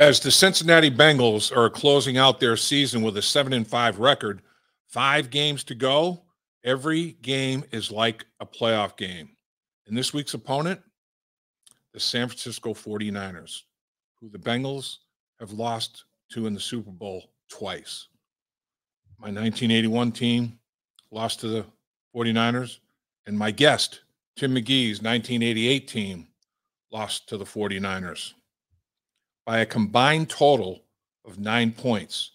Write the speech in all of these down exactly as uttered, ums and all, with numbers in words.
As the Cincinnati Bengals are closing out their season with a seven and five record, five games to go. Every game is like a playoff game. And this week's opponent, the San Francisco forty-niners, who the Bengals have lost to in the Super Bowl twice. My nineteen eighty-one team lost to the forty-niners, and my guest, Tim McGee's nineteen eighty-eight team, lost to the forty-niners by a combined total of nine points.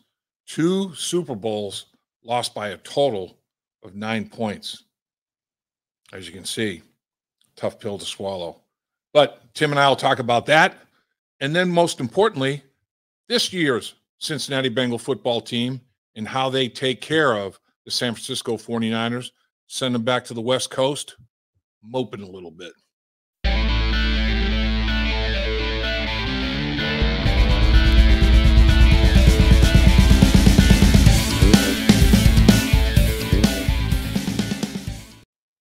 Two Super Bowls lost by a total of nine points. As you can see, tough pill to swallow. But Tim and I will talk about that. And then most importantly, this year's Cincinnati Bengal football team and how they take care of the San Francisco forty-niners, send them back to the West Coast, moping a little bit.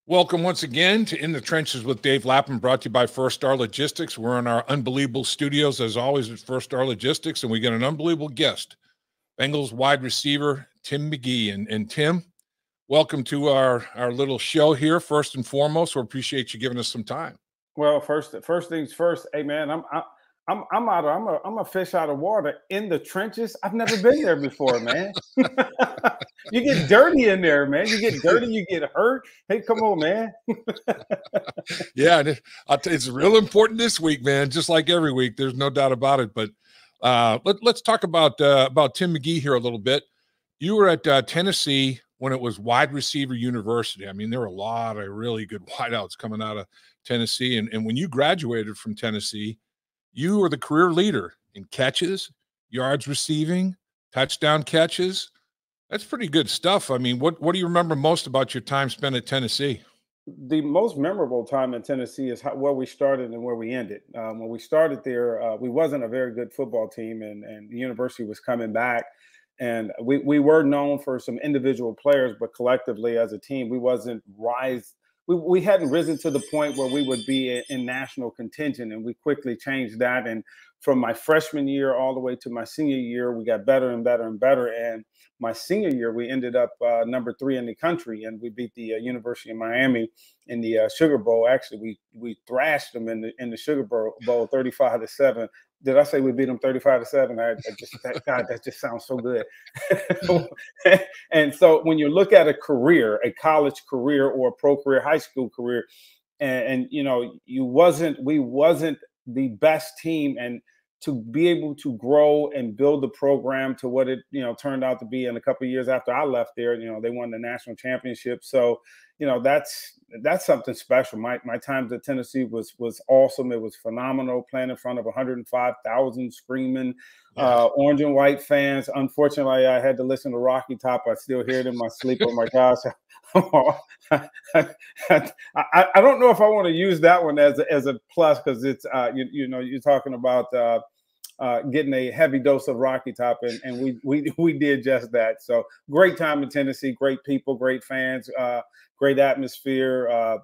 Welcome once again to In the Trenches with Dave Lapham, brought to you by First Star Logistics. We're in our unbelievable studios, as always, at First Star Logistics, and we get an unbelievable guest, Bengals wide receiver Tim McGee. And, and Tim, welcome to our, our little show here. First and foremost, we appreciate you giving us some time. Well, first first things first, hey, man, I'm I, I'm I'm out of I'm a I'm a fish out of water in the trenches. I've never been there before, man. You get dirty in there, man. You get dirty, you get hurt. Hey, come on, man. Yeah, it's real important this week, man. Just like every week, there's no doubt about it. But uh, let, let's talk about uh, about Tim McGee here a little bit. You were at uh, Tennessee when it was wide receiver university. I mean, there were a lot of really good wideouts coming out of Tennessee, and and when you graduated from Tennessee, you were the career leader in catches, yards receiving, touchdown catches. That's pretty good stuff. I mean, what, what do you remember most about your time spent at Tennessee? The most memorable time in Tennessee is how, where we started and where we ended. Um, when we started there, uh, we wasn't a very good football team, and, and the university was coming back. And we, we were known for some individual players, but collectively as a team, we wasn't rise. We, we hadn't risen to the point where we would be in, in national contention, and we quickly changed that. And from my freshman year all the way to my senior year, we got better and better and better. And my senior year, we ended up uh, number three in the country, and we beat the uh, University of Miami in the uh, Sugar Bowl. Actually, we we thrashed them in the in the Sugar Bowl, thirty-five to seven. Did I say we beat them thirty-five to seven? I, I just that, God, that just sounds so good. And so, when you look at a career, a college career or a pro career, high school career, and, and you know, you wasn't, we wasn't the best team, and to be able to grow and build the program to what it, you know, turned out to be in a couple of years after I left there, you know, they won the national championship. So, you know, that's, that's something special. My, my time at Tennessee was, was awesome. It was phenomenal, playing in front of one hundred five thousand screaming uh, orange and white fans. Unfortunately, I had to listen to Rocky Top. I still hear it in my sleep. Oh my gosh. I, I, I don't know if I want to use that one as a, as a plus, because it's, uh, you, you know, you're talking about, uh, Uh, getting a heavy dose of Rocky Top, and, and we, we we did just that. So great time in Tennessee, great people, great fans, uh, great atmosphere. Uh,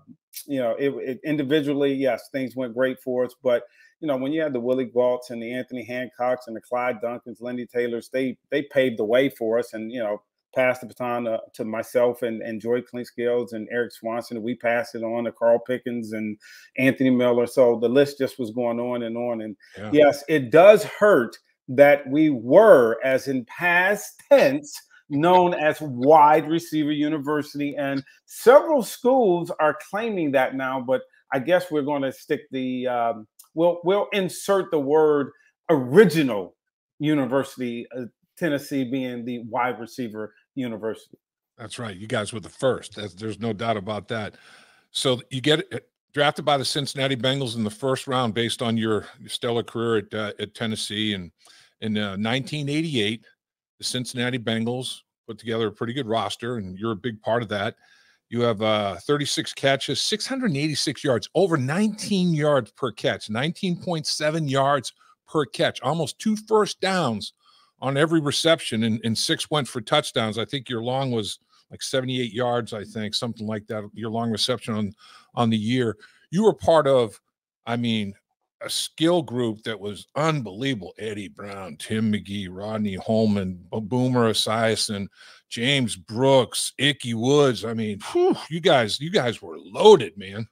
you know, it, it individually, yes, things went great for us. But, you know, when you had the Willie Gaults and the Anthony Hancocks and the Clyde Duncans, Lindy Taylors, they they paved the way for us, and, you know, passed the baton to, to myself and, and Joy Klink Skills and Eric Swanson. We passed it on to Carl Pickens and Anthony Miller. So the list just was going on and on. And yeah. Yes, it does hurt that we were, as in past tense, known as wide receiver university. And several schools are claiming that now, but I guess we're going to stick the, um, we'll, we'll insert the word original university, uh, Tennessee being the wide receiver university. That's right. You guys were the first. That's, there's no doubt about that. So you get drafted by the Cincinnati Bengals in the first round based on your stellar career at, uh, at Tennessee. And in uh, nineteen eighty-eight, the Cincinnati Bengals put together a pretty good roster, and you're a big part of that. You have uh, thirty-six catches, six hundred eighty-six yards, over nineteen yards per catch, nineteen point seven yards per catch, almost two first downs on every reception, and, and six went for touchdowns. I think your long was like seventy-eight yards, I think, something like that, your long reception on, on the year. You were part of, I mean, a skill group that was unbelievable. Eddie Brown, Tim McGee, Rodney Holman, Boomer Esiason, James Brooks, Icky Woods. I mean, whew, you guys, you guys were loaded, man.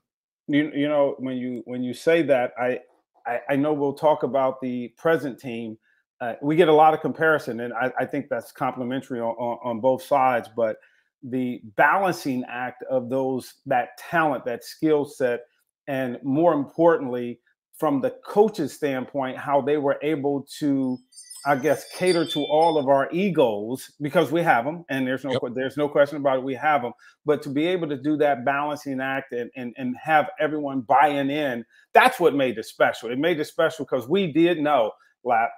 You, you know, when you when you say that, I, I I know we'll talk about the present team. Uh, we get a lot of comparison, and I, I think that's complimentary on, on, on both sides. But the balancing act of those, that talent, that skill set, and more importantly, from the coach's standpoint, how they were able to, I guess, cater to all of our egos, because we have them, and there's no yep. there's no question about it, we have them. But to be able to do that balancing act and and, and have everyone buying in, that's what made it special. It made it special because we did know, Lap,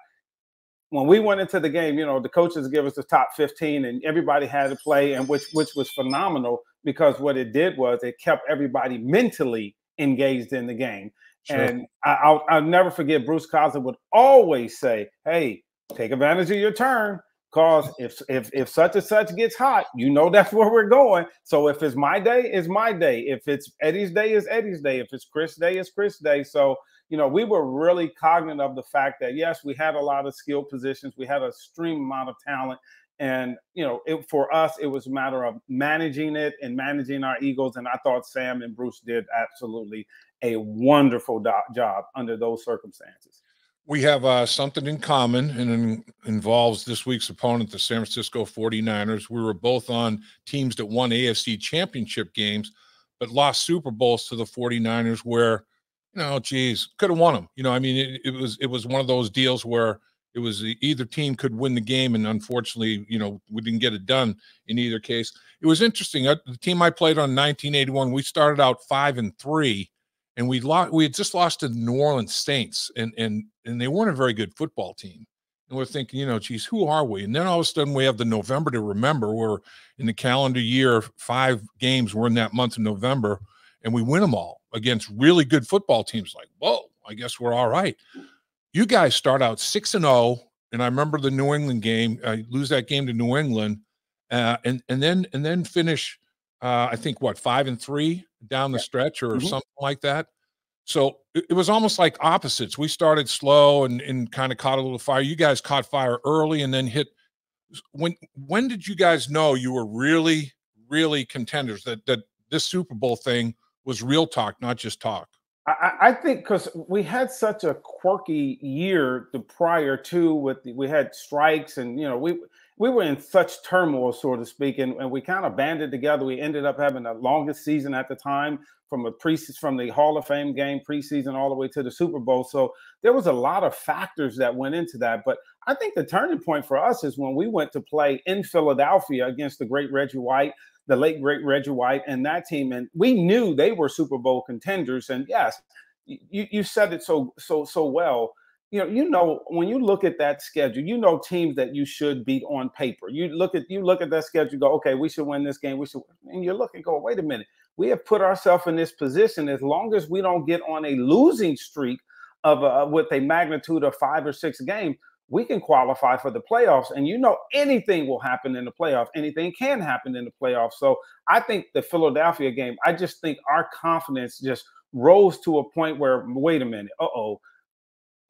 when we went into the game, you know, the coaches give us the top fifteen, and everybody had to play, and which which was phenomenal, because what it did was it kept everybody mentally engaged in the game. Sure. And I, I'll, I'll never forget, Bruce Coslin would always say, hey, take advantage of your turn, because if, if if such and such gets hot, you know that's where we're going. So if it's my day, it's my day. If it's Eddie's day, it's Eddie's day. If it's Chris' day, it's Chris' day. So, you know, we were really cognizant of the fact that, yes, we had a lot of skilled positions. We had a extreme amount of talent. And, you know, it, for us, it was a matter of managing it and managing our egos. And I thought Sam and Bruce did absolutely a wonderful do- job under those circumstances. We have uh, something in common, and it involves this week's opponent, the San Francisco forty-niners. We were both on teams that won A F C championship games but lost Super Bowls to the forty-niners, where, you know, geez, could have won them. You know, I mean, it, it was it was one of those deals where it was either team could win the game, and unfortunately, you know, we didn't get it done in either case. It was interesting. The team I played on in nineteen eighty-one, we started out five and three, and we lost. We had just lost to the New Orleans Saints, and and and they weren't a very good football team. And we're thinking, you know, geez, who are we? And then all of a sudden, we have the November to remember. We're in the calendar year, five games. We're in that month of November, and we win them all against really good football teams. Like, whoa, I guess we're all right. You guys start out six and zero, and I remember the New England game. I lose that game to New England, uh, and and then and then finish, uh, I think what five and three down the stretch, or mm-hmm. something like that. So it, it was almost like opposites. We started slow and and kind of caught a little fire. You guys caught fire early, and then hit. When when did you guys know you were really really contenders? That that this Super Bowl thing was real talk, not just talk. I think because we had such a quirky year the prior to, with the, we had strikes, and, you know, we we were in such turmoil, so to speak, and, and we kind of banded together. We ended up having the longest season at the time, from a pre from the Hall of Fame game preseason all the way to the Super Bowl. So there was a lot of factors that went into that. But I think the turning point for us is when we went to play in Philadelphia against the great Reggie White, the late great Reggie White, and that team, and we knew they were Super Bowl contenders. And yes, you you said it so so so well. You know, you know when you look at that schedule, you know teams that you should beat on paper. You look at you look at that schedule, go, okay, we should win this game. We should, and you look and go, wait a minute, we have put ourselves in this position. As long as we don't get on a losing streak of a, with a magnitude of five or six games, we can qualify for the playoffs. And you know, anything will happen in the playoffs. Anything can happen in the playoffs. So I think the Philadelphia game, I just think our confidence just rose to a point where, wait a minute, uh-oh,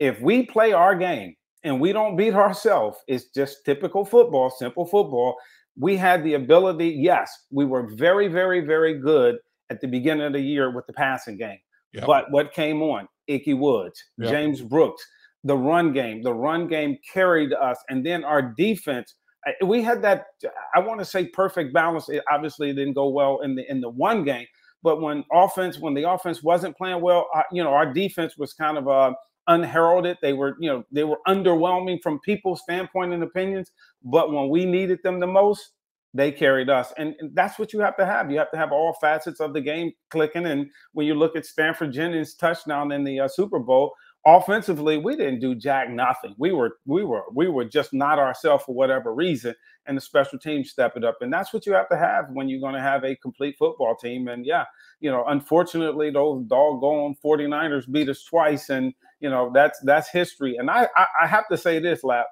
if we play our game and we don't beat ourselves, it's just typical football, simple football. We had the ability, yes, we were very, very, very good at the beginning of the year with the passing game. Yep. But what came on? Icky Woods, yep. James Brooks. The run game, the run game carried us. And then our defense, we had that, I want to say, perfect balance. It obviously didn't go well in the in the one game. But when offense, when the offense wasn't playing well, uh, you know, our defense was kind of uh, unheralded. They were, you know, they were underwhelming from people's standpoint and opinions. But when we needed them the most, they carried us. And, and that's what you have to have. You have to have all facets of the game clicking. And when you look at Stanford Jennings' touchdown in the uh, Super Bowl, offensively, we didn't do jack nothing. We were, we were, we were just not ourselves for whatever reason. And the special teams stepped it up, and that's what you have to have when you're going to have a complete football team. And yeah, you know, unfortunately, those doggone forty-niners beat us twice, and you know that's that's history. And I, I, I have to say this, Lap.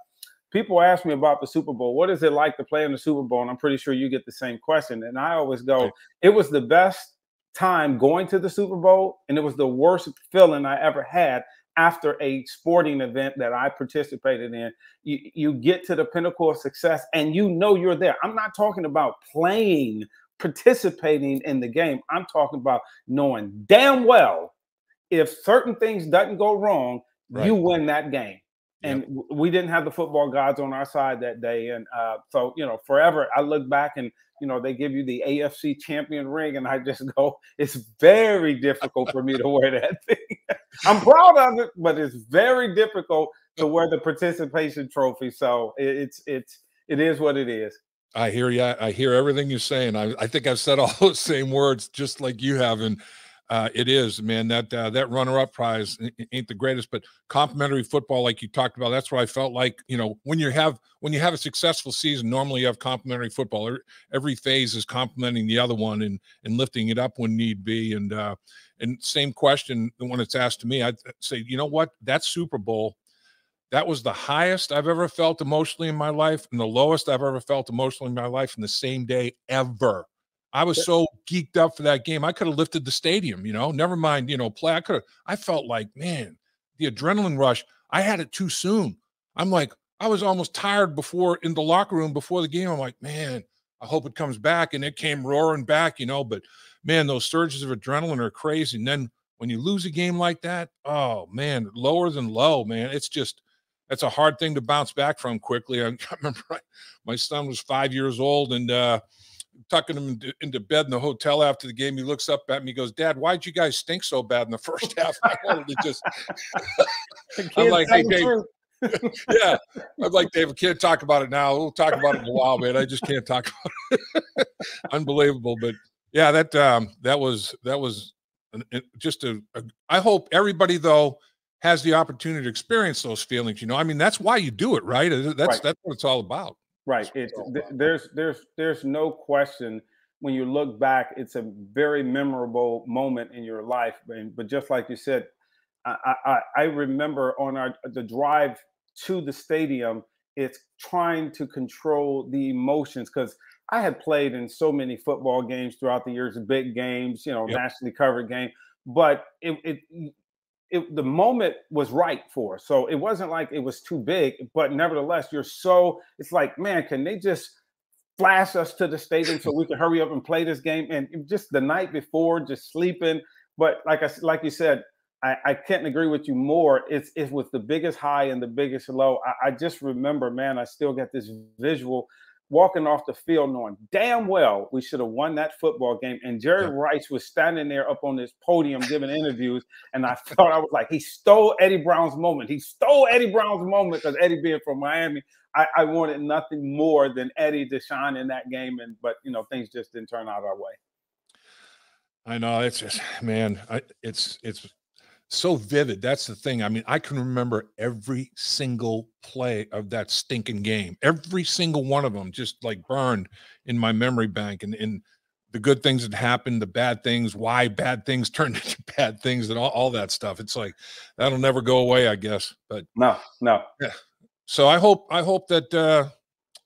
People ask me about the Super Bowl. What is it like to play in the Super Bowl? And I'm pretty sure you get the same question. And I always go, it was the best time going to the Super Bowl, and it was the worst feeling I ever had after a sporting event that I participated in, you, you get to the pinnacle of success and you know you're there. I'm not talking about playing, participating in the game. I'm talking about knowing damn well if certain things doesn't go wrong, right, you win that game. And yep, we didn't have the football gods on our side that day. And uh, so, you know, forever I look back and, you know, they give you the A F C champion ring and I just go, it's very difficult for me to wear that thing. I'm proud of it, but it's very difficult to wear the participation trophy. So it's, it's, it is what it is. I hear you. I hear everything you're saying. I, I think I've said all those same words just like you have. And Uh, it is, man, that uh, that runner-up prize ain't the greatest, but complimentary football, like you talked about, that's what I felt like. You know, when you have when you have a successful season, normally you have complimentary football. Every phase is complimenting the other one and and lifting it up when need be. And uh, and same question, the one that's asked to me, I'd say, you know what, that Super Bowl, that was the highest I've ever felt emotionally in my life and the lowest I've ever felt emotionally in my life in the same day ever. I was so geeked up for that game. I could have lifted the stadium, you know, never mind, you know, play. I could have, I felt like, man, the adrenaline rush, I had it too soon. I'm like, I was almost tired before in the locker room before the game. I'm like, man, I hope it comes back. And it came roaring back, you know, but man, those surges of adrenaline are crazy. And then when you lose a game like that, oh man, lower than low, man. It's just, that's a hard thing to bounce back from quickly. I, I remember I, my son was five years old and, uh, tucking him into, into bed in the hotel after the game. He looks up at me, goes, Dad, why'd you guys stink so bad in the first half? I wanted to just, I'm like, hey, Dave. Yeah. I'm like, Dave, we can't talk about it now. We'll talk about it in a while, man. I just can't talk about it. Unbelievable. But yeah, that, um, that was, that was an, it, just a, a, I hope everybody though has the opportunity to experience those feelings. You know, I mean, that's why you do it, right? That's, right. that's what it's all about. Right. It's, there's there's there's no question when you look back, it's a very memorable moment in your life. But just like you said, I I, I remember on our the drive to the stadium, it's trying to control the emotions because I had played in so many football games throughout the years, big games, you know, yep, nationally covered game, but it it. It, the moment was right for us. So it wasn't like it was too big, but nevertheless, you're so, it's like, man, can they just flash us to the stadium so we can hurry up and play this game? And just the night before, just sleeping. But like I, like you said, I, I can't agree with you more. It's, it was the biggest high and the biggest low. I, I just remember, man, I still got this visual walking off the field knowing damn well we should have won that football game. And Jerry yeah. Rice was standing there up on this podium giving interviews, and I thought, I was like, he stole Eddie Brown's moment. He stole Eddie Brown's moment because Eddie being from Miami, I, I wanted nothing more than Eddie to shine in that game. And but, you know, things just didn't turn out our way. I know. It's just, man, I, it's it's so vivid. That's the thing. I mean, I can remember every single play of that stinking game, every single one of them just like burned in my memory bank, and, and the good things that happened, the bad things, why bad things turned into bad things, and all, all that stuff. It's like, that'll never go away, I guess. But no, no. Yeah. So I hope, I hope that, uh,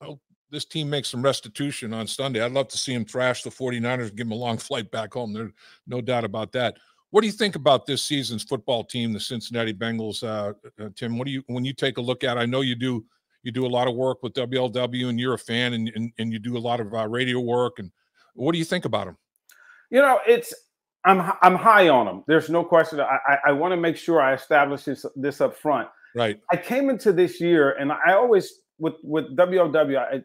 I hope this team makes some restitution on Sunday. I'd love to see them thrash the forty-niners and give them a long flight back home. There's no doubt about that. What do you think about this season's football team, the Cincinnati Bengals, uh, uh, Tim? What do you, when you take a look at it, I know you do, you do a lot of work with W L W, and you're a fan, and and, and you do a lot of uh, radio work. And what do you think about them? You know, it's I'm I'm high on them. There's no question. I I, I want to make sure I establish this this up front. Right. I came into this year, and I always with with W L W, I,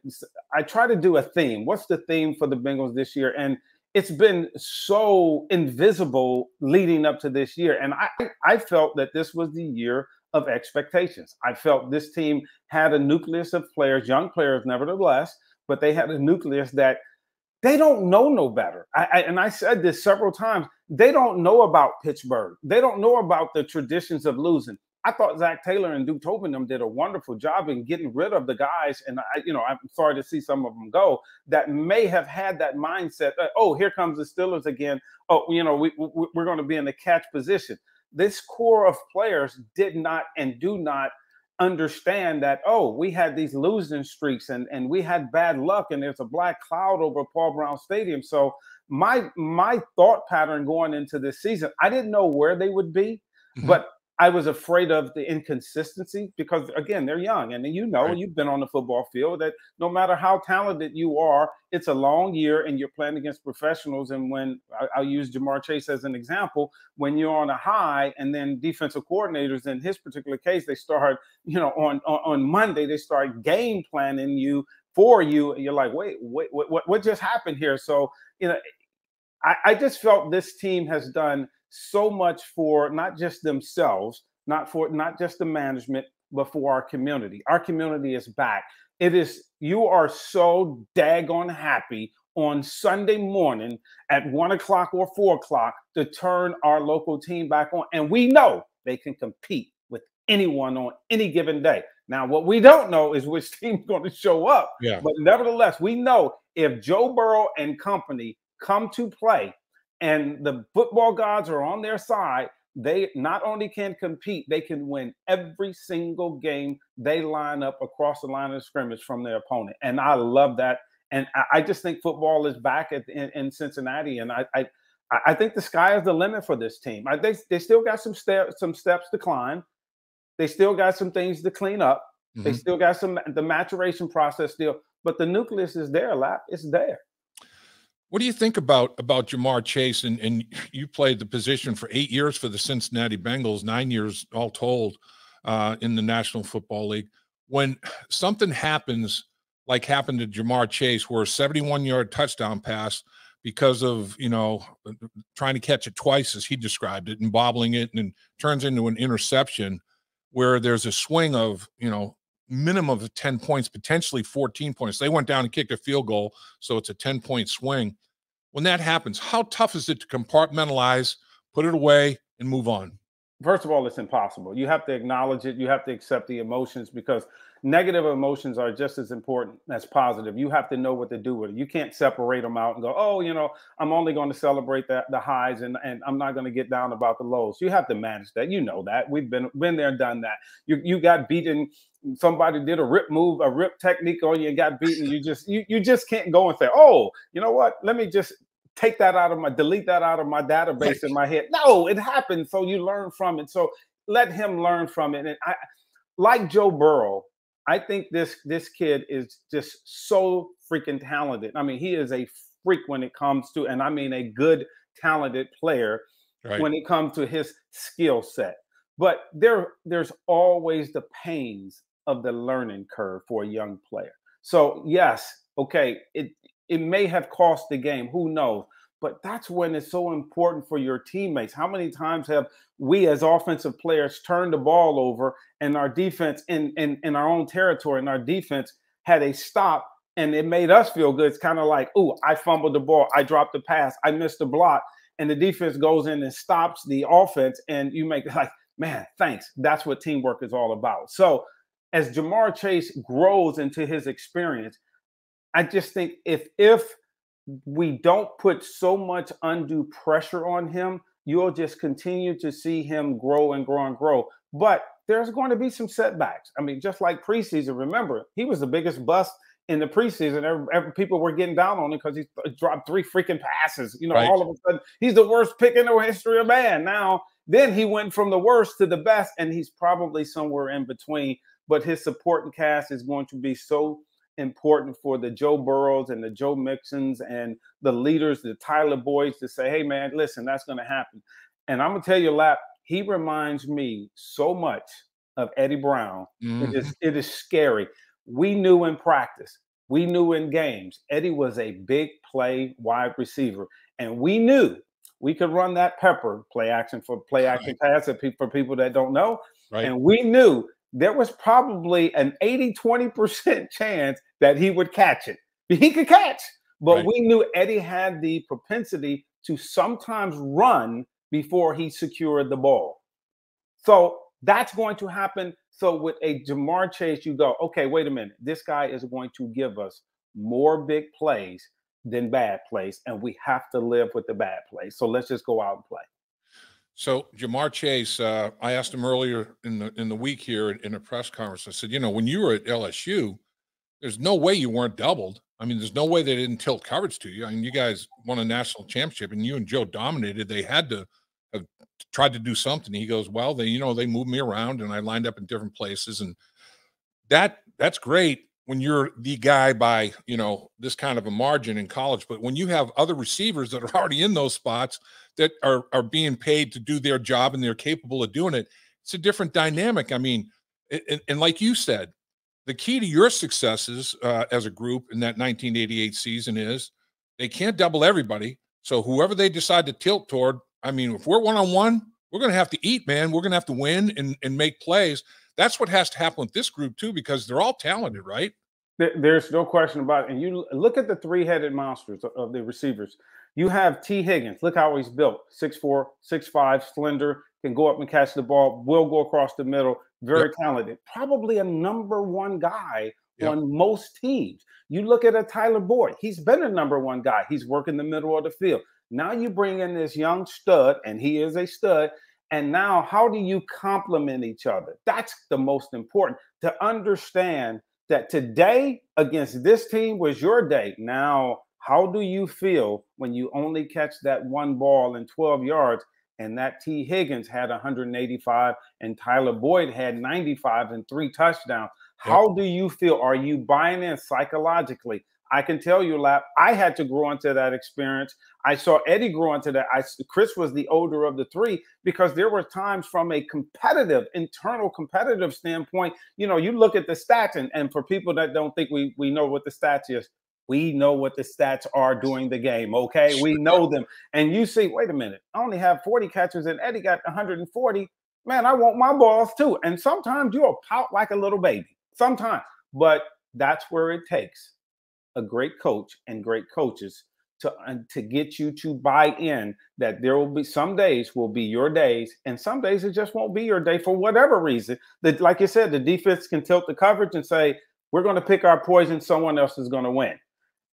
I try to do a theme. What's the theme for the Bengals this year? And it's been so invisible leading up to this year. And I, I felt that this was the year of expectations. I felt this team had a nucleus of players, young players, nevertheless, but they had a nucleus that they don't know no better. I, I, and I said this several times. They don't know about Pittsburgh. They don't know about the traditions of losing. I thought Zach Taylor and Duke Tobin them did a wonderful job in getting rid of the guys, and I, you know, I'm sorry to see some of them go that may have had that mindset. That, oh, here comes the Steelers again. Oh, you know, we, we we're going to be in the catch position. This core of players did not and do not understand that. Oh, we had these losing streaks, and and we had bad luck, and there's a black cloud over Paul Brown Stadium. So my my thought pattern going into this season, I didn't know where they would be, mm-hmm. but I was afraid of the inconsistency because, again, they're young. And you know, right. You've been on the football field that no matter how talented you are, it's a long year and you're playing against professionals. And when I'll use Ja'Marr Chase as an example, when you're on a high and then defensive coordinators, in his particular case, they start, you know, on, on Monday, they start game planning you for you. And you're like, wait, wait, what, what just happened here? So, you know, I, I just felt this team has done so much for not just themselves, not for not just the management, but for our community. Our community is back. It is, you are so daggone happy on Sunday morning at one o'clock or four o'clock to turn our local team back on. And we know they can compete with anyone on any given day. Now, what we don't know is which team's going to show up. Yeah. But nevertheless, we know if Joe Burrow and company come to play, and the football gods are on their side, they not only can compete, they can win every single game they line up across the line of scrimmage from their opponent. And I love that. And I just think football is back at, in, in Cincinnati. And I, I I think the sky is the limit for this team. I think they still got some, ste some steps to climb. They still got some things to clean up. Mm-hmm. They still got some the maturation process still. But the nucleus is there, Lap. It's there. What do you think about about Ja'Marr Chase? And, and you played the position for eight years for the Cincinnati Bengals, nine years all told uh, in the National Football League. When something happens like happened to Ja'Marr Chase, where a seventy-one yard touchdown pass because of, you know, trying to catch it twice, as he described it, and bobbling it, and it turns into an interception where there's a swing of, you know, minimum of ten points, potentially fourteen points. They went down and kicked a field goal, so it's a ten point swing. When that happens, how tough is it to compartmentalize, put it away, and move on? First of all, it's impossible. You have to acknowledge it. You have to accept the emotions, because negative emotions are just as important as positive. You have to know what to do with it. You can't separate them out and go, oh, you know, I'm only going to celebrate the, the highs and, and I'm not going to get down about the lows. You have to manage that. You know that. We've been, been there, done that. You, you got beaten. Somebody did a rip move, a rip technique on you and got beaten. You just you you just can't go and say, oh, you know what? Let me just take that out of my, delete that out of my database in my head. No, it happened. So you learn from it. So let him learn from it. And I, like Joe Burrow, I think this this kid is just so freaking talented. I mean, he is a freak when it comes to, and I mean a good, talented player, right, when it comes to his skill set. But there there's always the pains of the learning curve for a young player. So yes, okay, it it may have cost the game, who knows? But that's when it's so important for your teammates. How many times have we as offensive players turned the ball over and our defense in in, in our own territory, and our defense had a stop and it made us feel good? It's kind of like, oh, I fumbled the ball, I dropped the pass, I missed the block, and the defense goes in and stops the offense, and you make like, man, thanks. That's what teamwork is all about. So as Ja'Marr Chase grows into his experience, I just think if if we don't put so much undue pressure on him, you'll just continue to see him grow and grow and grow. But there's going to be some setbacks. I mean, just like preseason, remember, he was the biggest bust in the preseason. Every, every, people were getting down on him because he dropped three freaking passes. You know, right. All of a sudden, he's the worst pick in the history of man. Now, then he went from the worst to the best, and he's probably somewhere in between. But his supporting cast is going to be so important for the Joe Burrows and the Joe Mixons and the leaders, the Tyler Boyds, to say, hey, man, listen, that's going to happen. And I'm going to tell you, Lap, he reminds me so much of Eddie Brown. Mm. It is, it is scary. We knew in practice. We knew in games. Eddie was a big play wide receiver. And we knew we could run that pepper play action for play action right. pass for people that don't know. Right. And we knew there was probably an eighty, twenty percent chance that he would catch it. He could catch, but right. we knew Eddie had the propensity to sometimes run before he secured the ball. So that's going to happen. So with a Ja'Marr Chase, you go, okay, wait a minute. This guy is going to give us more big plays than bad plays, and we have to live with the bad plays. So let's just go out and play. So Ja'Marr Chase, uh, I asked him earlier in the in the week here in, in a press conference. I said, you know, when you were at L S U, there's no way you weren't doubled. I mean, there's no way they didn't tilt coverage to you. I mean, you guys won a national championship, and you and Joe dominated. They had to have tried to do something. He goes, well, they, you know, they moved me around and I lined up in different places. And that that's great when you're the guy by, you know, this kind of a margin in college. But when you have other receivers that are already in those spots that are, are being paid to do their job and they're capable of doing it, it's a different dynamic. I mean, and, and like you said, the key to your successes uh, as a group in that nineteen eighty-eight season is they can't double everybody. So whoever they decide to tilt toward, I mean, if we're one-on-one, we're going to have to eat, man. We're going to have to win and, and make plays. That's what has to happen with this group, too, because they're all talented, right? There's no question about it. And you look at the three-headed monsters of the receivers. You have Tee Higgins. Look how he's built. six four, six five, slender, can go up and catch the ball, will go across the middle, very yep. talented. Probably a number one guy yep. on most teams. You look at a Tyler Boyd. He's been a number one guy. He's working the middle of the field. Now you bring in this young stud, and he is a stud. And now how do you complement each other? That's the most important, to understand that today against this team was your day. Now, how do you feel when you only catch that one ball in twelve yards and that Tee Higgins had one hundred eighty-five and Tyler Boyd had ninety-five and three touchdowns? How do you feel? Are you buying in psychologically? I can tell you, Lap, I had to grow into that experience. I saw Eddie grow into that. I, Chris was the older of the three, because there were times from a competitive, internal competitive standpoint, you know, you look at the stats, and, and for people that don't think we, we know what the stats is, we know what the stats are during the game, okay? We know them. And you see, wait a minute, I only have forty catches and Eddie got one hundred forty. Man, I want my balls too. And sometimes you'll pout like a little baby, sometimes. But that's where it takes a great coach and great coaches to uh, to get you to buy in that there will be some days will be your days and some days it just won't be your day for whatever reason. That, like you said, the defense can tilt the coverage and say, we're going to pick our poison. Someone else is going to win.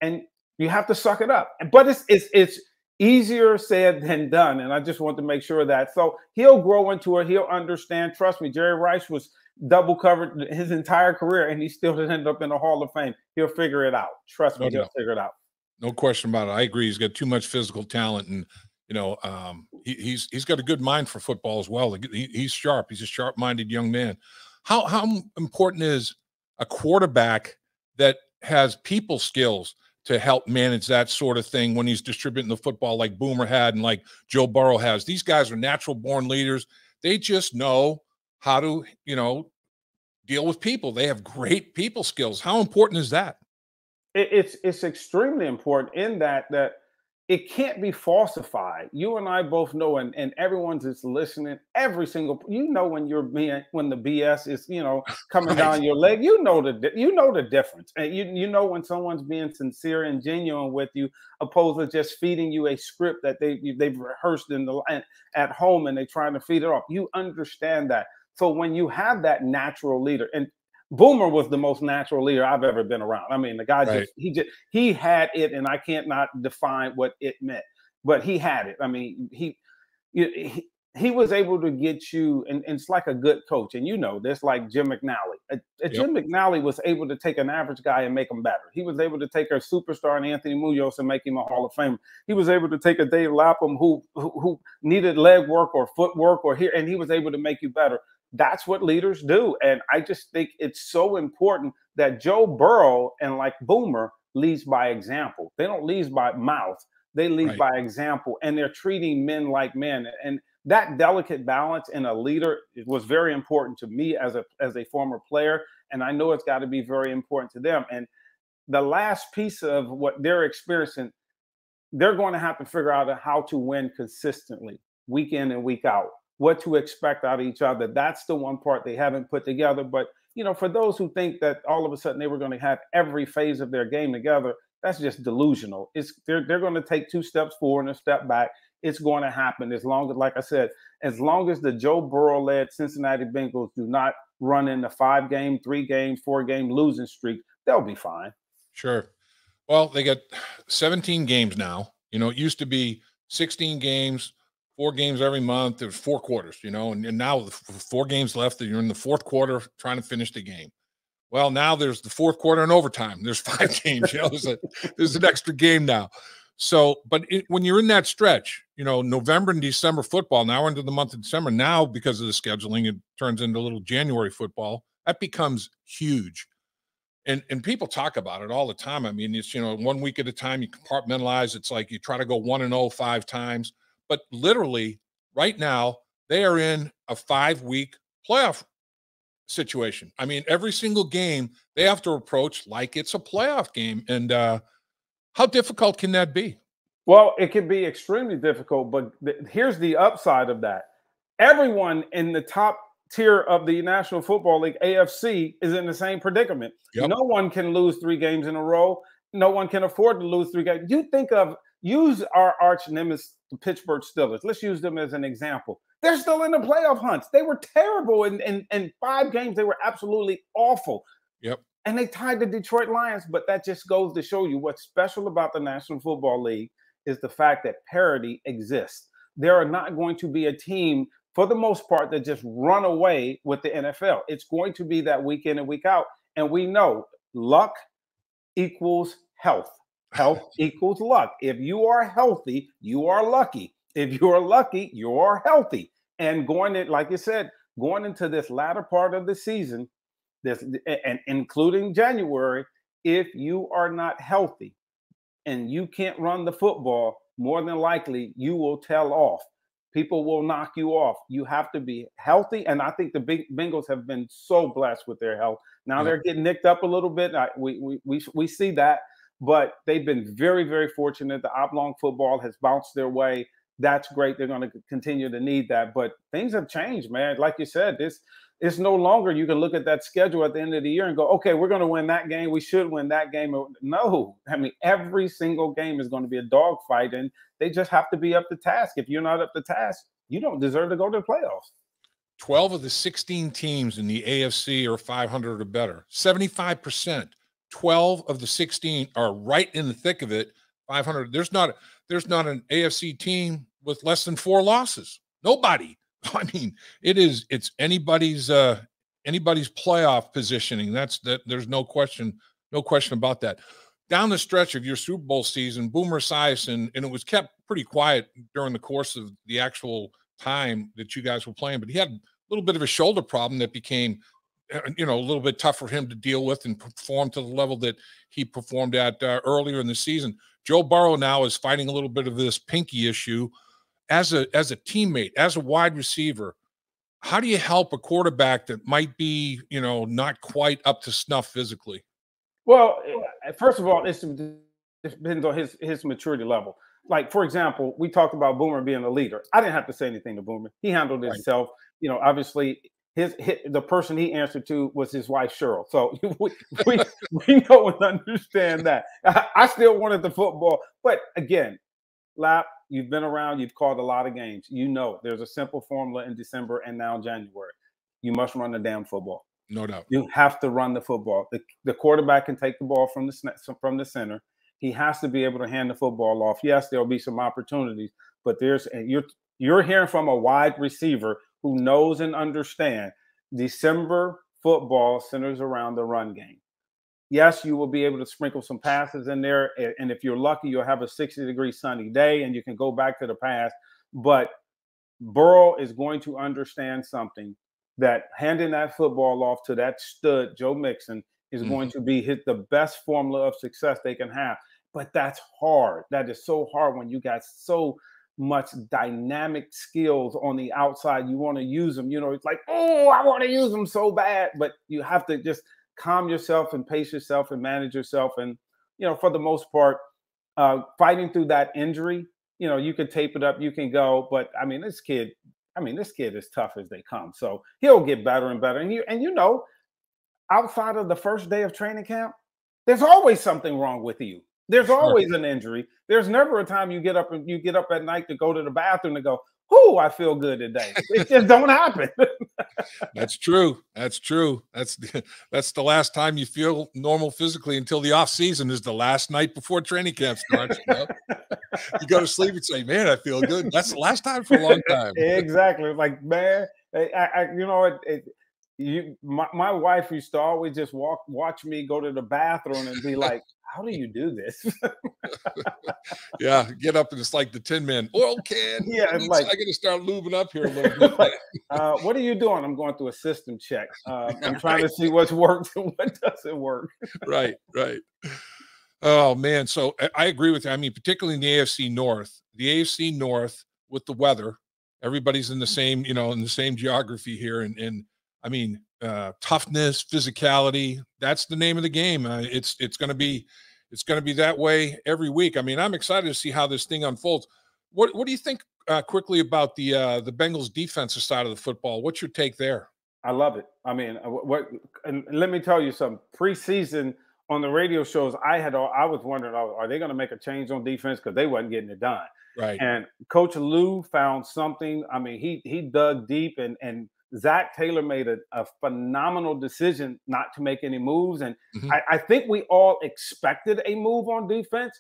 And you have to suck it up. But it's, it's, it's easier said than done. And I just want to make sure of that. So he'll grow into it. He'll understand. Trust me, Jerry Rice was double covered his entire career, and he still didn't end up in the Hall of Fame. He'll figure it out. Trust me, no, he'll no. figure it out. No question about it. I agree. He's got too much physical talent, and you know, um, he, he's he's got a good mind for football as well. He, he's sharp. He's a sharp-minded young man. How how important is a quarterback that has people skills to help manage that sort of thing when he's distributing the football, like Boomer had and like Joe Burrow has? These guys are natural-born leaders. They just know how to, you know, deal with people. They have great people skills. How important is that? It's it's extremely important in that that it can't be falsified. You and I both know, and, and everyone that's listening, every single, you know, when you're being, when the B S is, you know, coming right down your leg, you know, the, you know, the difference. And you, you know, when someone's being sincere and genuine with you, opposed to just feeding you a script that they, they've rehearsed in the at home and they're trying to feed it off. You understand that. So when you have that natural leader, and Boomer was the most natural leader I've ever been around. I mean, the guy right. just, he just, he had it, and I can't not define what it meant, but he had it. I mean, he, he, he was able to get you, and, and it's like a good coach. And you know this, like Jim McNally. A, a yep. Jim McNally was able to take an average guy and make him better. He was able to take a superstar in Anthony Munoz and make him a Hall of Famer. He was able to take a Dave Lapham who, who, who needed leg work or footwork or here, and he was able to make you better. That's what leaders do. And I just think it's so important that Joe Burrow and like Boomer leads by example. They don't lead by mouth. They lead right. by example, and they're treating men like men. And that delicate balance in a leader was very important to me as a, as a former player. And I know it's got to be very important to them. And the last piece of what they're experiencing, they're going to have to figure out how to win consistently week in and week out, what to expect out of each other. That's the one part they haven't put together. But, you know, for those who think that all of a sudden they were going to have every phase of their game together, that's just delusional. It's they're, they're going to take two steps forward and a step back. It's going to happen as long as, like I said, as long as the Joe Burrow-led Cincinnati Bengals do not run into five-game, three-game, four-game losing streak, they'll be fine. Sure. Well, they got seventeen games now. You know, it used to be sixteen games, four games every month. There's four quarters, you know, and, and now the four games left, and you're in the fourth quarter trying to finish the game. Well, now there's the fourth quarter and overtime. There's five games, you know, there's, a, there's an extra game now. So, but it, when you're in that stretch, you know, November and December football, now into the month of December, now because of the scheduling, it turns into a little January football. That becomes huge. And and people talk about it all the time. I mean, it's, you know, one week at a time, you compartmentalize. It's like you try to go one and oh five times. But literally right now, they are in a five-week playoff situation. I mean, every single game they have to approach like it's a playoff game. And uh, how difficult can that be? Well, it can be extremely difficult. But th here's the upside of that. Everyone in the top tier of the National Football League, A F C, is in the same predicament. Yep. No one can lose three games in a row. No one can afford to lose three games. You think of, use our arch nemesis, the Pittsburgh Steelers. Let's use them as an example. They're still in the playoff hunts. They were terrible in, in, in five games. They were absolutely awful. Yep. And they tied the Detroit Lions, but that just goes to show you what's special about the National Football League is the fact that parity exists. There are not going to be a team – for the most part, they just run away with the N F L. It's going to be that week in and week out. And we know luck equals health. Health equals luck. If you are healthy, you are lucky. If you are lucky, you are healthy. And going in, like you said, going into this latter part of the season, this and including January, if you are not healthy and you can't run the football, more than likely you will tail off. People will knock you off. You have to be healthy. And I think the Bengals have been so blessed with their health. Now yeah. they're getting nicked up a little bit. I, we, we, we, we see that. But they've been very, very fortunate. The oblong football has bounced their way. That's great. They're going to continue to need that. But things have changed, man. Like you said, this it's no longer you can look at that schedule at the end of the year and go, okay, we're going to win that game. We should win that game. No. I mean, every single game is going to be a dogfight, and they just have to be up to task. If you're not up to task, you don't deserve to go to the playoffs. twelve of the sixteen teams in the A F C are five hundred or better. seventy-five percent. twelve of the sixteen are right in the thick of it. five hundred. There's not, there's not an A F C team with less than four losses. Nobody. I mean, it is, it's anybody's, uh, anybody's playoff positioning. That's that there's no question, no question about that. Down the stretch of your Super Bowl season, Boomer Esiason, and it was kept pretty quiet during the course of the actual time that you guys were playing, but he had a little bit of a shoulder problem that became, you know, a little bit tough for him to deal with and perform to the level that he performed at uh, earlier in the season. Joe Burrow now is fighting a little bit of this pinky issue. As a as a teammate, as a wide receiver, how do you help a quarterback that might be, you know, not quite up to snuff physically? Well, first of all, it's, it depends on his his maturity level. Like, for example, we talked about Boomer being a leader. I didn't have to say anything to Boomer. He handled it right. himself. You know, obviously, his, his the person he answered to was his wife, Cheryl. So we, we, we know and understand that. I, I still wanted the football. But, again, Lap, you've been around. You've called a lot of games. You know there's a simple formula in December and now January. You must run the damn football. No doubt. You have to run the football. The, the quarterback can take the ball from the, from the center. He has to be able to hand the football off. Yes, there'll be some opportunities, but there's and you're, you're hearing from a wide receiver who knows and understands December football centers around the run game. Yes, you will be able to sprinkle some passes in there, and if you're lucky, you'll have a sixty-degree sunny day, and you can go back to the pass. But Burrow is going to understand something, that handing that football off to that stud, Joe Mixon, is mm-hmm. going to be hit the best formula of success they can have. But that's hard. That is so hard when you got so much dynamic skills on the outside. You want to use them. You know, it's like, oh, I want to use them so bad. But you have to just – calm yourself and pace yourself and manage yourself. And, you know, for the most part, uh, fighting through that injury, you know, you can tape it up, you can go. But I mean, this kid, I mean, this kid is tough as they come. So he'll get better and better. And you, and you know, outside of the first day of training camp, there's always something wrong with you. There's always an injury. There's never a time you get up and you get up at night to go to the bathroom and go, "Ooh, I feel good today." It just don't happen. That's true. That's true. That's the, that's the last time you feel normal physically until the off season is the last night before training camp starts. You know? You go to sleep and say, "Man, I feel good." That's the last time for a long time. Exactly. Like, man, I, I, you know, it, it, you, my, my wife used to always just walk, watch me go to the bathroom and be like, how do you do this? Yeah, get up and it's like the Tin Man oil can. Yeah, I like, got to start lubing up here a little bit. Like, uh, what are you doing? I'm going through a system check. Uh, I'm trying right. to see what's worked and what doesn't work. Right, right. Oh, man. So I agree with you. I mean, particularly in the A F C North, the A F C North with the weather, everybody's in the same, you know, in the same geography here. And, and I mean, uh, toughness, physicality, that's the name of the game. Uh, it's, it's going to be, it's going to be that way every week. I mean, I'm excited to see how this thing unfolds. What, what do you think uh, quickly about the, uh, the Bengals defensive side of the football? What's your take there? I love it. I mean, what, and let me tell you something. Preseason on the radio shows, I had, I was wondering, are they going to make a change on defense? Cause they wasn't getting it done. Right. And Coach Lou found something. I mean, he, he dug deep, and, and, Zach Taylor made a, a phenomenal decision not to make any moves. And mm-hmm. I, I think we all expected a move on defense.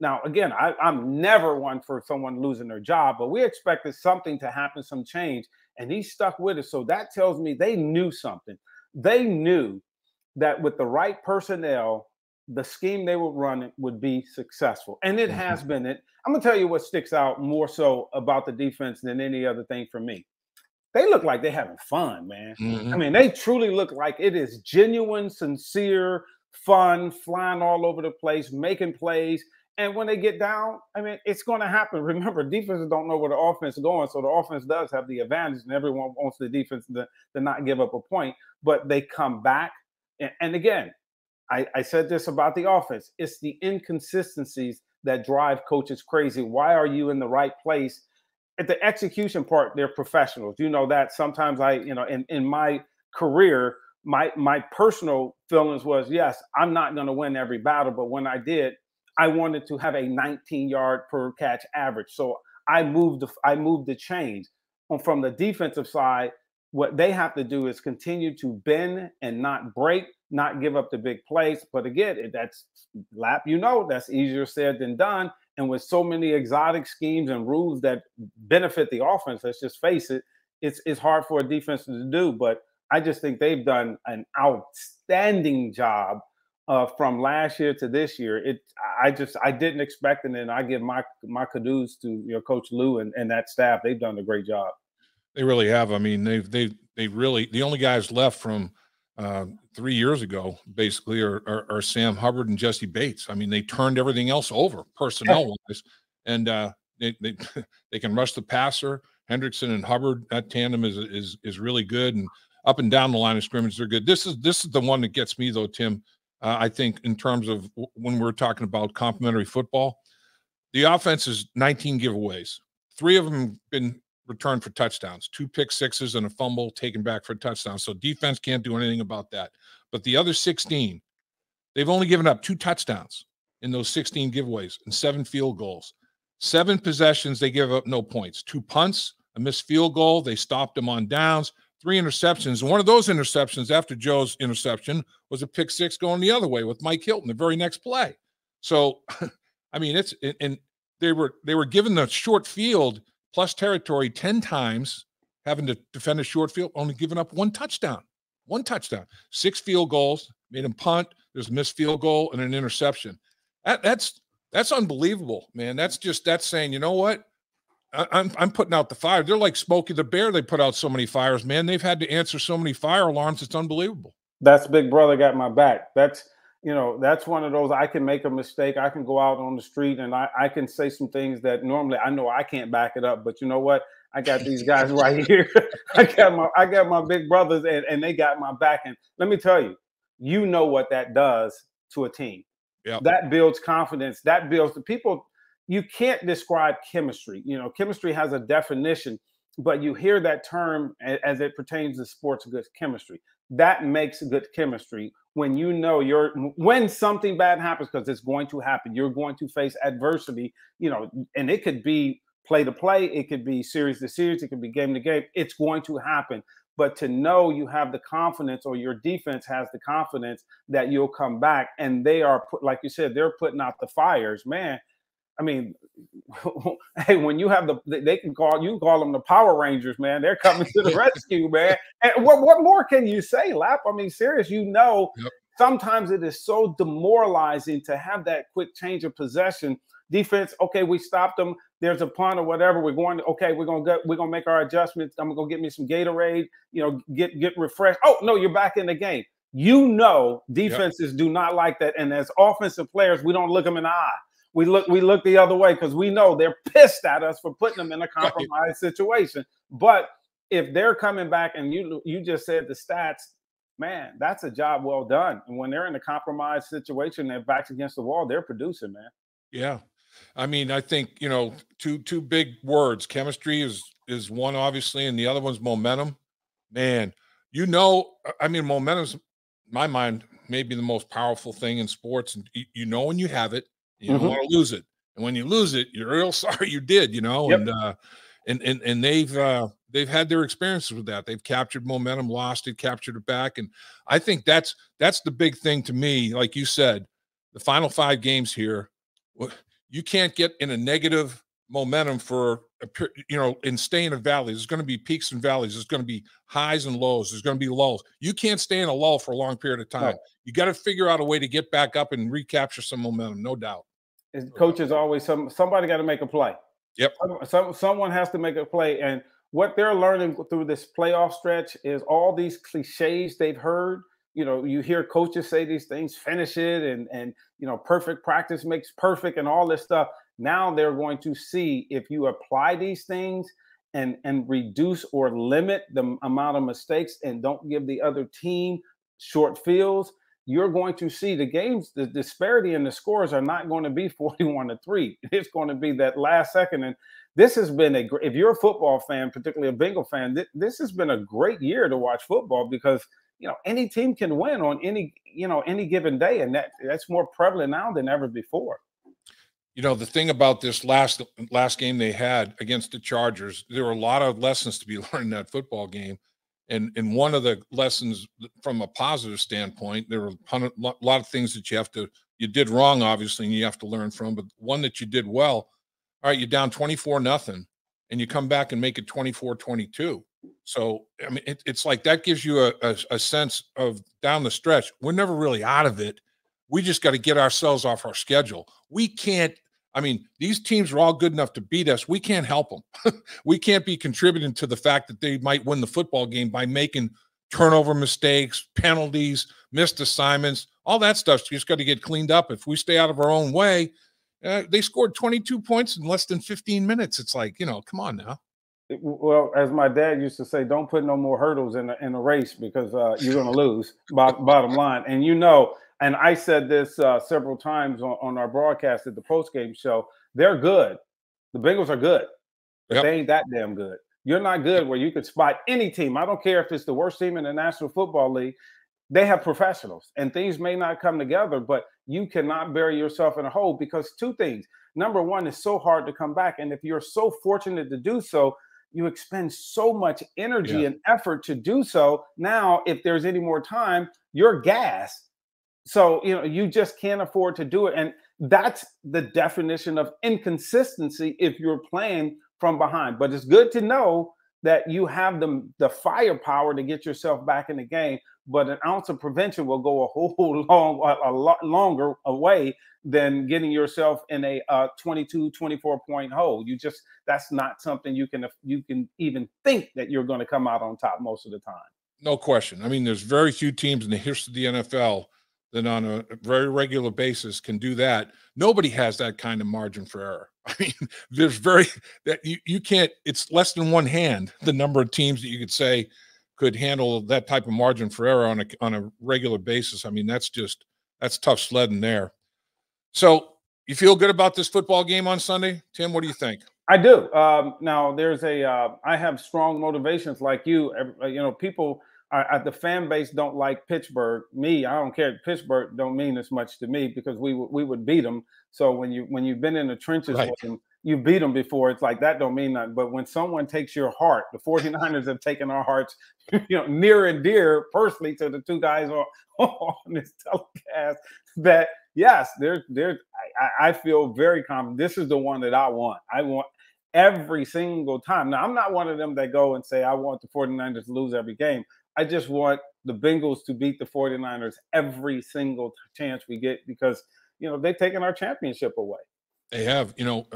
Now, again, I, I'm never one for someone losing their job, but we expected something to happen, some change, and he stuck with it. So that tells me they knew something. They knew that with the right personnel, the scheme they were running would be successful. And it mm-hmm. has been. It. I'm going to tell you what sticks out more so about the defense than any other thing for me. They look like they're having fun, man. Mm-hmm. I mean, they truly look like it is genuine, sincere fun, flying all over the place, making plays. And when they get down, I mean, it's going to happen. Remember, defenses don't know where the offense is going, so the offense does have the advantage, and everyone wants the defense to, to not give up a point. But they come back. And, and again, I, I said this about the offense. It's the inconsistencies that drive coaches crazy. Why are you in the right place? At the execution part, they're professionals. You know that. Sometimes I, you know, in, in my career, my my personal feelings was, yes, I'm not going to win every battle. But when I did, I wanted to have a nineteen yard per catch average. So I moved the, I moved the chains. And from the defensive side, what they have to do is continue to bend and not break, not give up the big plays. But again, that's lap, you know, that's easier said than done. And with so many exotic schemes and rules that benefit the offense, let's just face it, it's it's hard for a defense to do. But I just think they've done an outstanding job uh, from last year to this year. It I just I didn't expect it, and I give my my kudos to you know, Coach Lou and, and that staff. They've done a great job. They really have. I mean, they've they they really the only guys left from uh, three years ago, basically, are, are, are Sam Hubbard and Jesse Bates. I mean, they turned everything else over personnel-wise, and uh, they, they they can rush the passer. Hendrickson and Hubbard, that tandem is is is really good, and up and down the line of scrimmage, they're good. This is this is the one that gets me though, Tim. Uh, I think in terms of when we're talking about complimentary football, the offense is nineteen giveaways. Three of them have been returned for touchdowns, two pick sixes and a fumble taken back for a touchdown. So defense can't do anything about that. But the other sixteen, they've only given up two touchdowns in those sixteen giveaways and seven field goals. Seven possessions, they give up no points. Two punts, a missed field goal. They stopped them on downs. Three interceptions. And one of those interceptions after Joe's interception was a pick six going the other way with Mike Hilton the very next play. So, I mean, it's – and they were they were given the short field – plus territory ten times, having to defend a short field, only giving up one touchdown, one touchdown, six field goals, made him punt. There's a missed field goal and an interception. That, that's that's unbelievable, man. That's just that's saying, you know what? I, I'm I'm putting out the fire. They're like Smokey the Bear. They put out so many fires, man. They've had to answer so many fire alarms. It's unbelievable. That's Big Brother got my back. That's you know that's one of those. I can make a mistake. I can go out on the street and I, I can say some things that normally I know I can't back it up. But you know what? I got these guys right here. I got my I got my big brothers and, and they got my back. And let me tell you, you know what that does to a team. Yep. That builds confidence. That builds the people. You can't describe chemistry. You know, chemistry has a definition, but you hear that term as it pertains to sports goods chemistry. That makes good chemistry when you know you're when something bad happens, because it's going to happen. You're going to face adversity, you know, and it could be play to play. It could be series to series. It could be game to game. It's going to happen. But to know you have the confidence, or your defense has the confidence that you'll come back, and they are put, like you said, they're putting out the fires, man. I mean, hey, when you have the, they can call you can call them the Power Rangers, man. They're coming to the rescue, man. And what what more can you say, Lap? I mean, serious. You know, yep. Sometimes it is so demoralizing to have that quick change of possession. Defense, okay, we stopped them. There's a punt or whatever. We're going to, okay, we're gonna get, we're gonna make our adjustments. I'm gonna go get me some Gatorade. You know, get get refreshed. Oh no, you're back in the game. You know, defenses yep. do not like that. And as offensive players, we don't look them in the eye. We look, we look the other way because we know they're pissed at us for putting them in a compromised right. situation. But if they're coming back, and you you just said the stats, man, that's a job well done. And when they're in a compromised situation, they're backs against the wall, they're producing, man. Yeah. I mean, I think, you know, two two big words. Chemistry is is one, obviously, and the other one's momentum. Man, you know, I mean, momentum's, in my mind, maybe the most powerful thing in sports. And you know when you have it, you don't mm-hmm. want to lose it. And when you lose it, you're real sorry you did, you know. Yep. And uh and and and they've uh they've had their experiences with that. They've captured momentum, lost it, captured it back. And I think that's that's the big thing to me. Like you said, the final five games here, you can't get in a negative momentum for, you know, and stay in a valley. There's going to be peaks and valleys. There's going to be highs and lows. There's going to be lulls. You can't stay in a lull for a long period of time. No. You got to figure out a way to get back up and recapture some momentum, no doubt. As coaches always, some somebody got to make a play. Yep. Some, someone has to make a play. And what they're learning through this playoff stretch is all these cliches they've heard. You know, you hear coaches say these things, finish it, and, and you know, perfect practice makes perfect and all this stuff. Now they're going to see if you apply these things and, and reduce or limit the amount of mistakes and don't give the other team short fields, you're going to see the games, the disparity in the scores are not going to be forty-one to three. It's going to be that last second. And this has been a great, if you're a football fan, particularly a Bengal fan, th this has been a great year to watch football because, you know, any team can win on any, you know, any given day. And that that's more prevalent now than ever before. You know, the thing about this last last game they had against the Chargers, there were a lot of lessons to be learned in that football game. And, and one of the lessons from a positive standpoint, there were a lot of things that you have to, you did wrong, obviously, and you have to learn from, but one that you did well, all right, you're down twenty-four nothing, and you come back and make it twenty-four twenty-two. So, I mean, it, it's like that gives you a, a, a sense of down the stretch, we're never really out of it. We just got to get ourselves off our schedule. We can't. I mean, these teams are all good enough to beat us. We can't help them. We can't be contributing to the fact that they might win the football game by making turnover mistakes, penalties, missed assignments, all that stuff's just got to get cleaned up. If we stay out of our own way, uh, they scored twenty-two points in less than fifteen minutes. It's like, you know, come on now. Well, as my dad used to say, don't put no more hurdles in a, in a race because uh, you're going to lose, bottom line. And, you know, and I said this uh, several times on, on our broadcast at the postgame show, they're good. The Bengals are good, but yep. they ain't that damn good. You're not good where you could spot any team. I don't care if it's the worst team in the National Football League. They have professionals, and things may not come together, but you cannot bury yourself in a hole because two things. Number one, it's so hard to come back, and if you're so fortunate to do so, you expend so much energy yeah. and effort to do so. Now, if there's any more time, you're gassed. So, you know, you just can't afford to do it. And that's the definition of inconsistency if you're playing from behind. But it's good to know that you have the, the firepower to get yourself back in the game. But an ounce of prevention will go a whole long, a lot longer away than getting yourself in a uh, twenty-two, twenty-four point hole. You just, that's not something you can, you can even think that you're going to come out on top most of the time. No question. I mean, there's very few teams in the history of the N F L that on a very regular basis can do that. Nobody has that kind of margin for error. I mean, there's very, that you, you can't, it's less than one hand, the number of teams that you could say could handle that type of margin for error on a, on a regular basis. I mean, that's just, that's tough sledding there. So you feel good about this football game on Sunday? Tim, what do you think? I do. Um, now there's a, uh, I have strong motivations like you, you know, people, I, I, the fan base don't like Pittsburgh. Me, I don't care. Pittsburgh don't mean as much to me because we we would beat them. So when you when you've been in the trenches right. with them, you beat them before. It's like that don't mean nothing. But when someone takes your heart, the forty-niners have taken our hearts, you know, near and dear personally to the two guys on, on this telecast. That yes, they're they're I, I feel very confident. This is the one that I want. I want every single time. Now, I'm not one of them that go and say, I want the forty-niners to lose every game. I just want the Bengals to beat the forty-niners every single chance we get because, you know, they've taken our championship away. They have, you know,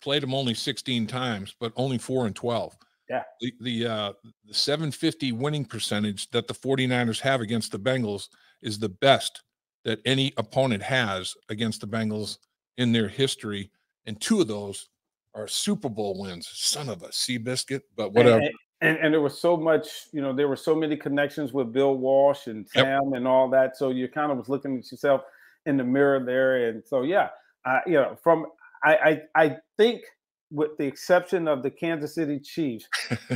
played them only sixteen times, but only four and twelve. Yeah. The, the, uh, the seven fifty winning percentage that the forty-niners have against the Bengals is the best that any opponent has against the Bengals in their history. And two of those are Super Bowl wins. Son of a Seabiscuit, but whatever. And, and, and there was so much, you know, there were so many connections with Bill Walsh and Sam yep. and all that. So you kind of was looking at yourself in the mirror there. And so, yeah, uh, you know, from, I, I, I think with the exception of the Kansas City Chiefs,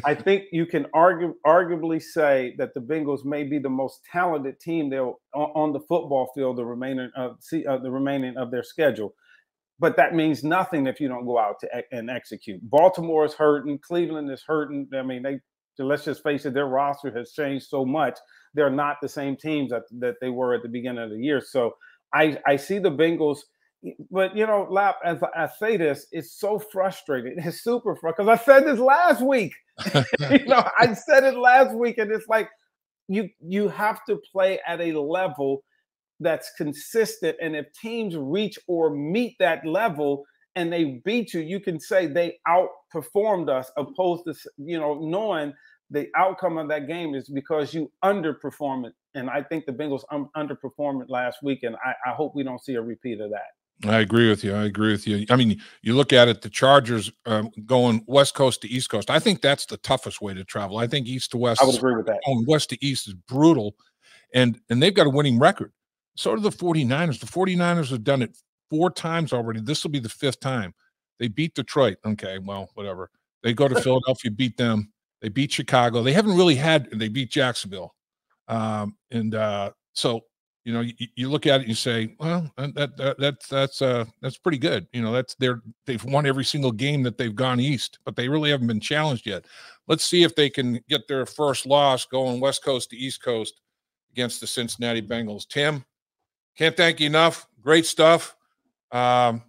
I think you can argue, arguably say that the Bengals may be the most talented team they'll on, on the football field the remaining of uh, the remaining of their schedule. But that means nothing if you don't go out to and execute. Baltimore is hurting. Cleveland is hurting. I mean, they let's just face it, their roster has changed so much. They're not the same teams that, that they were at the beginning of the year. So I, I see the Bengals. But, you know, Lap, as I say this, it's so frustrating. It's super frustrating because I said this last week. you know, I said it last week, and it's like you you have to play at a level that's consistent. And if teams reach or meet that level and they beat you, you can say they outperformed us opposed to, you know, knowing the outcome of that game is because you underperformed it. And I think the Bengals underperformed it last week, and I, I hope we don't see a repeat of that. I agree with you. I agree with you. I mean, you look at it, the Chargers um, going West Coast to East Coast. I think that's the toughest way to travel. I think East to West. I would agree with that. Going West to East is brutal, and, and they've got a winning record. So do the forty-niners. The forty-niners have done it four times already. This will be the fifth time. They beat Detroit. Okay, well, whatever. They go to Philadelphia, beat them. They beat Chicago. They haven't really had – they beat Jacksonville. Um, and uh, so – You know, you, you look at it and you say, well, that, that that's that's uh that's pretty good. You know, that's they're they've won every single game that they've gone east, but they really haven't been challenged yet. Let's see if they can get their first loss going West Coast to East Coast against the Cincinnati Bengals. Tim, can't thank you enough. Great stuff. Um,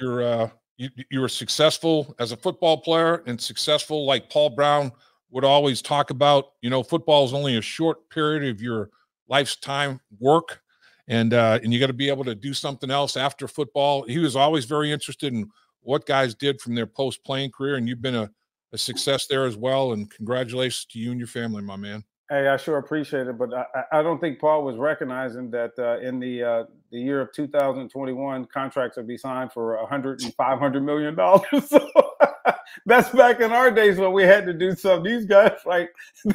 you're uh you you were successful as a football player and successful like Paul Brown would always talk about. You know, football is only a short period of your lifetime work, and uh, and you got to be able to do something else after football. He was always very interested in what guys did from their post-playing career, and you've been a, a success there as well, and congratulations to you and your family, my man. Hey, I sure appreciate it, but I, I don't think Paul was recognizing that uh, in the uh, the year of two thousand twenty-one, contracts would be signed for one hundred and five hundred million dollars. So that's back in our days when we had to do something. These guys, like,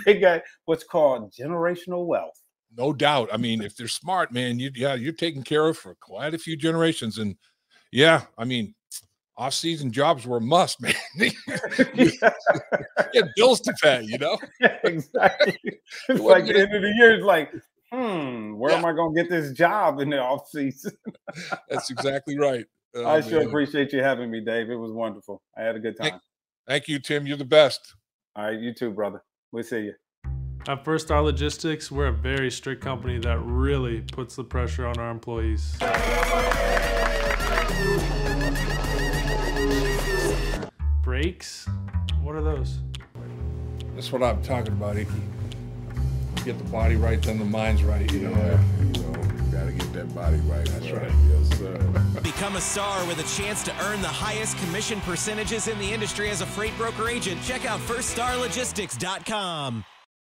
they got what's called generational wealth. No doubt. I mean, if they're smart, man, you, yeah, you're taken care of for quite a few generations. And yeah, I mean, off-season jobs were a must, man. you, yeah. you had bills to pay, you know? Yeah, exactly. It's like the end of the year, it's like, hmm, where yeah. am I going to get this job in the off-season? That's exactly right. Oh, I sure man. appreciate you having me, Dave. It was wonderful. I had a good time. Thank, thank you, Tim. You're the best. All right, you too, brother. We'll see you. At First Star Logistics, we're a very strict company that really puts the pressure on our employees. Brakes? What are those? That's what I'm talking about, Icky. Get the body right, then the mind's right. You yeah, know, you know, you gotta get that body right. That's right. right. Yes, sir. Become a star with a chance to earn the highest commission percentages in the industry as a freight broker agent. Check out first star logistics dot com.